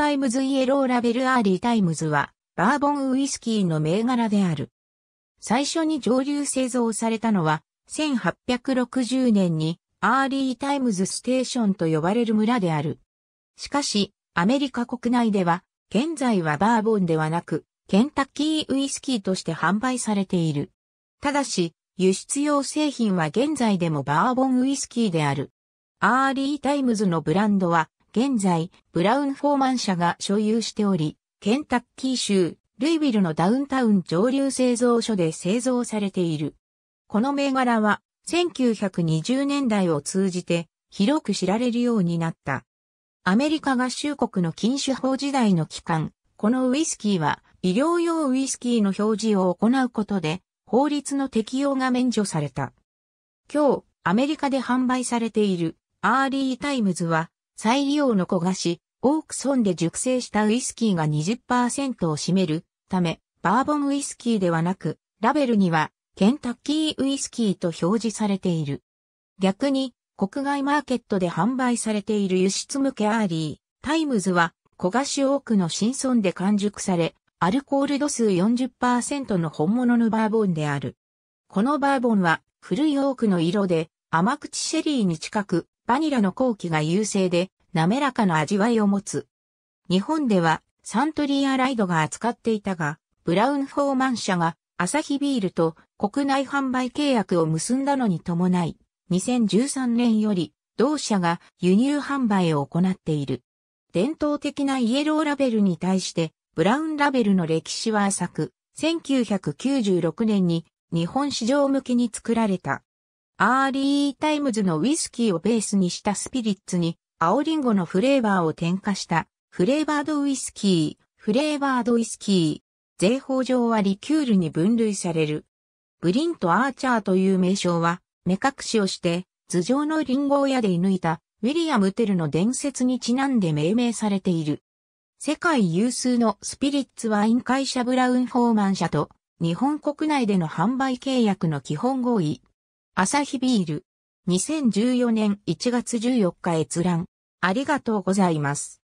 タイムズイエローラベルアーリータイムズはバーボンウイスキーの銘柄である。最初に蒸留製造されたのは1860年にアーリータイムズステーションと呼ばれる村である。しかしアメリカ国内では現在はバーボンではなくケンタッキーウイスキーとして販売されている。ただし輸出用製品は現在でもバーボンウイスキーである。アーリータイムズのブランドは現在ブラウンフォーマン社が所有しており、ケンタッキー州ルイビルのダウンタウン蒸留製造所で製造されている。この銘柄は1920年代を通じて広く知られるようになった。アメリカ合衆国の禁酒法時代の期間、このウイスキーは医療用ウイスキーの表示を行うことで法律の適用が免除された。今日アメリカで販売されているアーリータイムズは再利用の焦がし、オークソンで熟成したウイスキーが 20% を占めるため、バーボンウイスキーではなく、ラベルにはケンタッキーウイスキーと表示されている。逆に国外マーケットで販売されている輸出向けアーリータイムズは焦がしオークの新鮮で完熟され、アルコール度数 40% の本物のバーボンである。このバーボンは古いオークの色で甘口シェリーに近く、バニラの後期が優勢で滑らかな味わいを持つ。日本ではサントリーアライドが扱っていたが、ブラウンフォーマン社がアサヒビールと国内販売契約を結んだのに伴い、2013年より同社が輸入販売を行っている。伝統的なイエローラベルに対してブラウンラベルの歴史は浅く、1996年に日本市場向けに作られた。アーリータイムズのウイスキーをベースにしたスピリッツに青リンゴのフレーバーを添加したフレーバードウイスキー。税法上はリキュールに分類される。Blind Archerという名称は目隠しをして頭上のリンゴを矢で射抜いたウィリアム・テルの伝説にちなんで命名されている。世界有数のスピリッツワイン会社ブラウンフォーマン社と日本国内での販売契約の基本合意。アサヒビール。2014年1月14日閲覧。ありがとうございます。